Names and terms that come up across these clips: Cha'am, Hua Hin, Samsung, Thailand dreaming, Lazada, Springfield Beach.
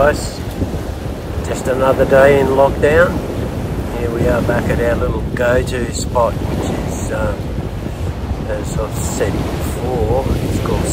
guys, just another day in lockdown. Here we are back at our little go-to spot, which is, as I've said before, it's called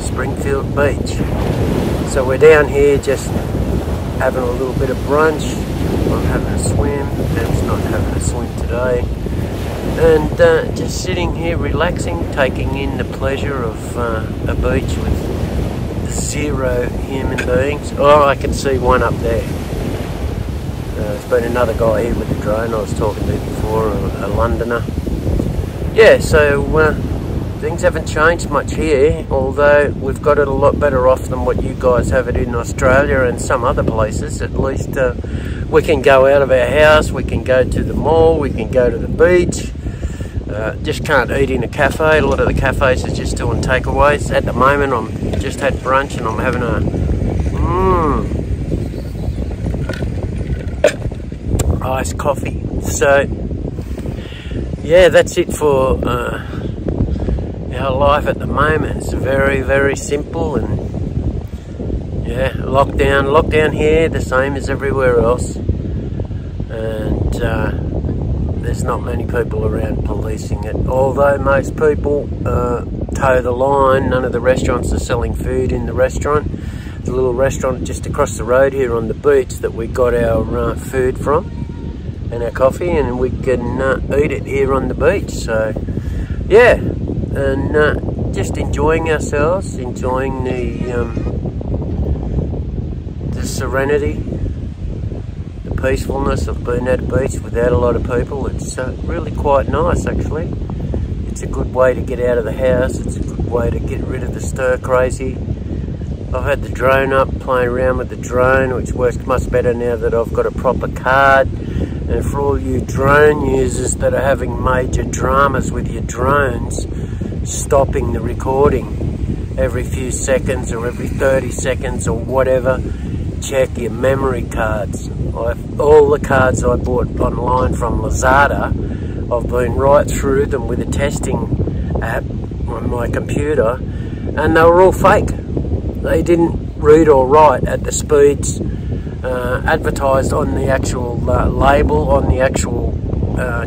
Springfield Beach. So we're down here just having a little bit of brunch, not having a swim, Ben's not having a swim today, and just sitting here relaxing, taking in the pleasure of a beach with zero human beings. Oh, I can see one up there. There's been another guy here with the drone I was talking to before, a Londoner. Yeah, so things haven't changed much here, although we've got it a lot better off than what you guys have it in Australia and some other places. At least we can go out of our house, we can go to the mall, we can go to the beach. Just can't eat in a cafe. A lot of the cafes are just doing takeaways. At the moment, I'm just had brunch and I'm having a iced coffee. So yeah, that's it for our life at the moment. It's very, very simple, and yeah, lockdown here, the same as everywhere else, and there's not many people around policing it, although most people toe the line. None of the restaurants are selling food in the restaurant. The little restaurant just across the road here on the beach that we got our food from and our coffee, and we can eat it here on the beach. So yeah, and just enjoying ourselves, enjoying the serenity, peacefulness of being at a beach without a lot of people. It's really quite nice, actually. It's a good way to get out of the house. It's a good way to get rid of the stir crazy. I've had the drone up, playing around with the drone, which works much better now that I've got a proper card. And for all you drone users that are having major dramas with your drones, stopping the recording every few seconds or every 30 seconds or whatever, check your memory cards. All the cards I bought online from Lazada, I've been right through them with a testing app on my computer, and they were all fake. They didn't read or write at the speeds advertised on the actual label, on the actual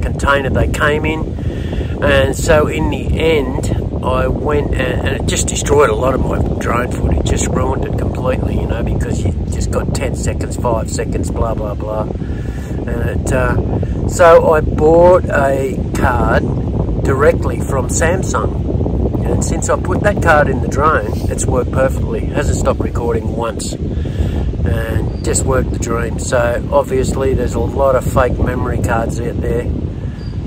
container they came in. And so in the end, I went and it just destroyed a lot of my drone footage, just ruined it completely, you know, because you just got 10 seconds, 5 seconds, blah, blah, blah. And it, so I bought a card directly from Samsung. And since I put that card in the drone, it's worked perfectly. It hasn't stopped recording once. And just worked the dream. So obviously there's a lot of fake memory cards out there.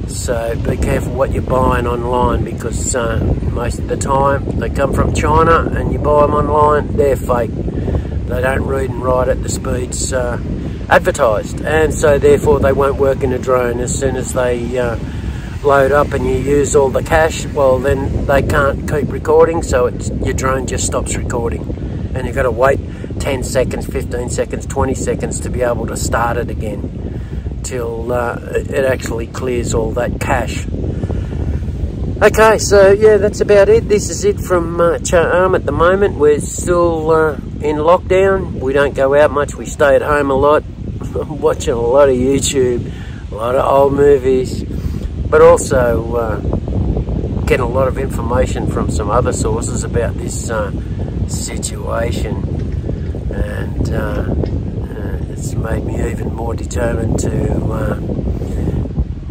So be careful what you're buying online, because most of the time they come from China and you buy them online, they're fake. They don't read and write at the speeds advertised, and so therefore they won't work in a drone. As soon as they load up and you use all the cache, well then they can't keep recording, so it's, your drone just stops recording and you've got to wait 10 seconds, 15 seconds, 20 seconds to be able to start it again, till it actually clears all that cache. Okay, so yeah, that's about it. This is it from Cha'am at the moment. We're still in lockdown. We don't go out much. We stay at home a lot. I'm watching a lot of YouTube, a lot of old movies, but also getting a lot of information from some other sources about this situation, and it's made me even more determined to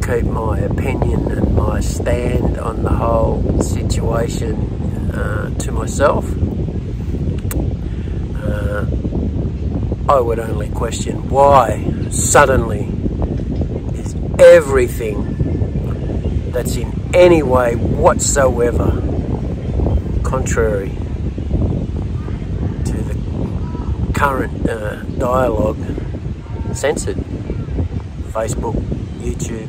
keep my opinion and my stand on the whole situation to myself. I would only question why suddenly is everything that's in any way whatsoever contrary to the current dialogue censored. Facebook, YouTube,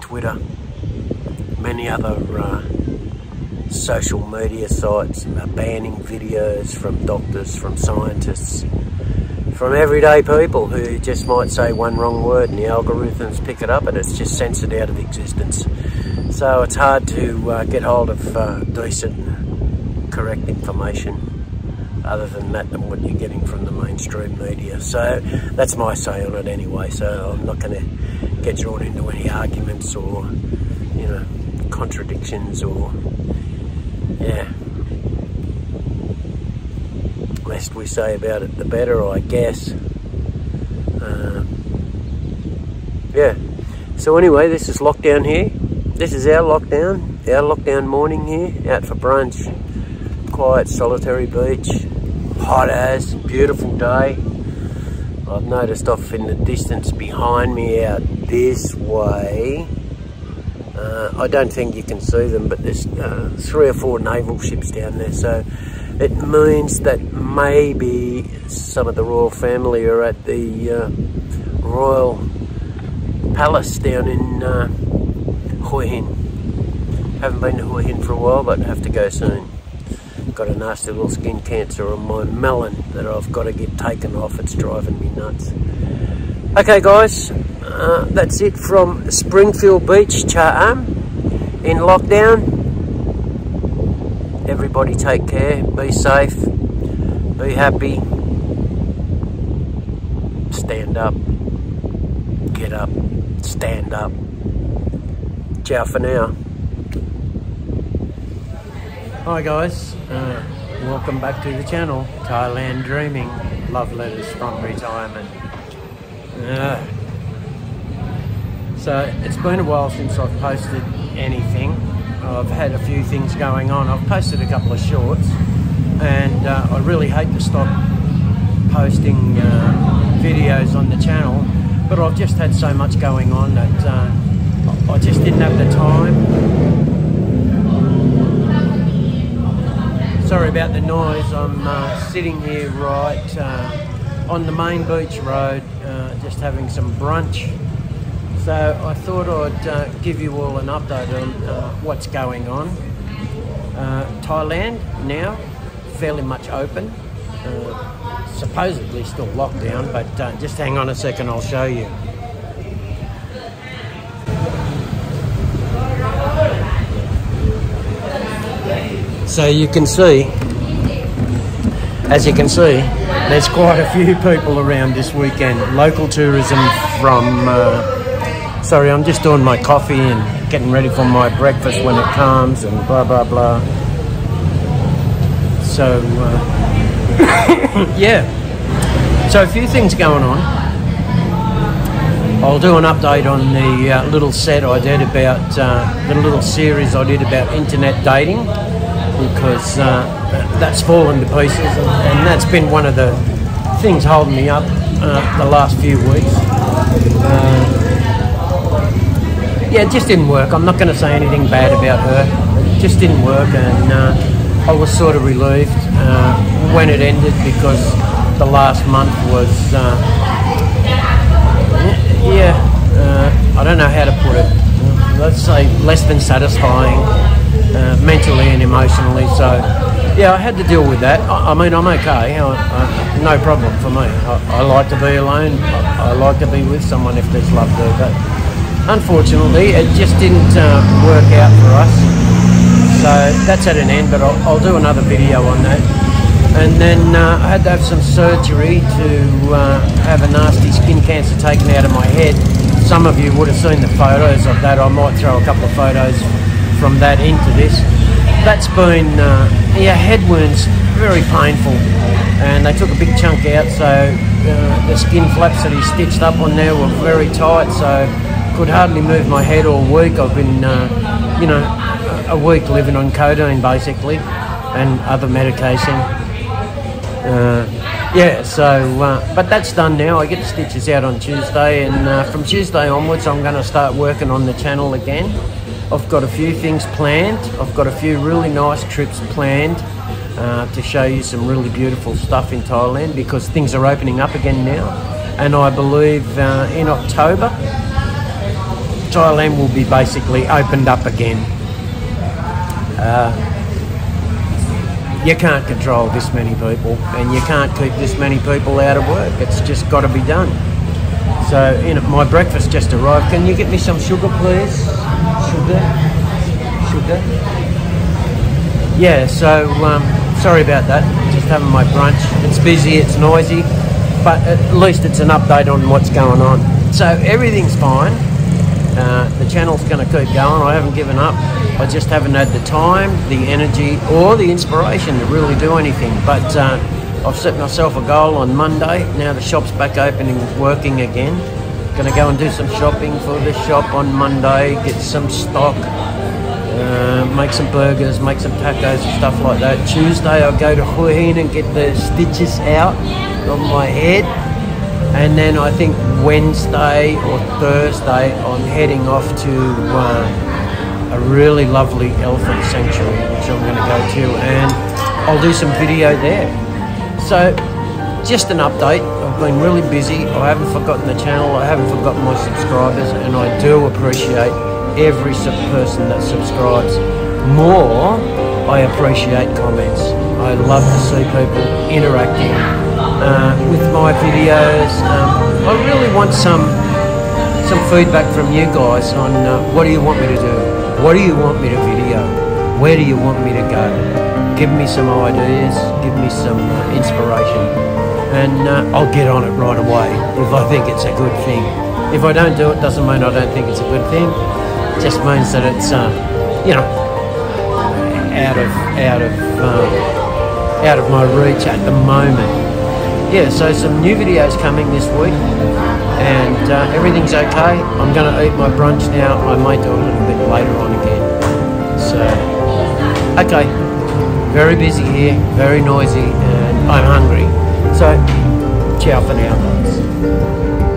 Twitter, many other social media sites are banning videos from doctors, from scientists, from everyday people who just might say one wrong word and the algorithms pick it up and it's just censored out of existence. So it's hard to get hold of decent, correct information other than that and what you're getting from the mainstream media. So that's my say on it anyway, so I'm not going to get drawn into any arguments or, you know, contradictions or, yeah, less we say about it the better, I guess. Yeah, so anyway, this is lockdown here. This is our lockdown morning here, out for brunch. Quiet, solitary beach, hot as, beautiful day. I've noticed off in the distance behind me out this way, I don't think you can see them, but there's 3 or 4 naval ships down there, so it means that maybe some of the royal family are at the royal palace down in Hua Hin. Haven't been to Hua Hin for a while, but I have to go soon. Got a nasty little skin cancer on my melon that I've got to get taken off. It's driving me nuts. Okay guys, that's it from Springfield Beach, Cha'am, in lockdown. Everybody take care, be safe, be happy, stand up, get up, stand up. Ciao for now. Hi guys, welcome back to the channel, Thailand Dreaming, love letters from retirement. So it's been a while since I've posted anything. I've had a few things going on. I've posted a couple of shorts, and I really hate to stop posting videos on the channel, but I've just had so much going on that I just didn't have the time. Sorry about the noise. I'm sitting here right on the main beach road, just having some brunch. So I thought I'd give you all an update on what's going on. Thailand now fairly much open, supposedly still locked down, but just hang on a second, I'll show you. So you can see, as you can see, there's quite a few people around this weekend. Local tourism from, sorry, I'm just doing my coffee and getting ready for my breakfast when it comes and blah, blah, blah. So, yeah, so a few things going on. I'll do an update on the little set I did about, the little series I did about internet dating, because that's fallen to pieces, and that's been one of the things holding me up the last few weeks. Yeah, it just didn't work. I'm not going to say anything bad about her. It just didn't work, and I was sort of relieved when it ended, because the last month was, yeah, I don't know how to put it. Let's say less than satisfying. Mentally and emotionally, so yeah, I had to deal with that. I mean, I'm okay, no problem for me. I like to be alone, I like to be with someone if there's love there, but unfortunately it just didn't work out for us, so that's at an end, but I'll do another video on that. And then I had to have some surgery to have a nasty skin cancer taken out of my head. Some of you would have seen the photos of that. I might throw a couple of photos from that into this. That's been, yeah, head wounds, very painful, and they took a big chunk out, so the skin flaps that he stitched up on there were very tight, so could hardly move my head all week. I've been, you know, a week living on codeine basically, and other medication. Yeah, so, but that's done now. I get the stitches out on Tuesday, and from Tuesday onwards I'm going to start working on the channel again. I've got a few things planned. I've got a few really nice trips planned to show you some really beautiful stuff in Thailand, because things are opening up again now. And I believe in October, Thailand will be basically opened up again. You can't control this many people, and you can't keep this many people out of work. It's just got to be done. So, you know, my breakfast just arrived. Can you get me some sugar, please? Sugar? Sugar? Yeah, so, sorry about that. Just having my brunch. It's busy, it's noisy, but at least it's an update on what's going on. So everything's fine. The channel's going to keep going. I haven't given up. I just haven't had the time, the energy, or the inspiration to really do anything. But I've set myself a goal on Monday. Now the shop's back open and working again. Going to go and do some shopping for the shop on Monday, get some stock, make some burgers, make some tacos and stuff like that. Tuesday I'll go to Hua Hin and get the stitches out on my head. And then I think Wednesday or Thursday I'm heading off to a really lovely elephant sanctuary, which I'm going to go to, and I'll do some video there. So just an update. I've been really busy. I haven't forgotten the channel, I haven't forgotten my subscribers, and I do appreciate every person that subscribes. More, I appreciate comments. I love to see people interacting with my videos. I really want some feedback from you guys on what do you want me to do? What do you want me to video? Where do you want me to go? Give me some ideas, give me some inspiration, and I'll get on it right away if I think it's a good thing. If I don't do it, doesn't mean I don't think it's a good thing. It just means that it's, you know, out of my reach at the moment. Yeah, so some new videos coming this week, and everything's okay. I'm going to eat my brunch now. I may do it a little bit later on again. So, okay, very busy here, very noisy, and I'm hungry. So, ciao for now, guys.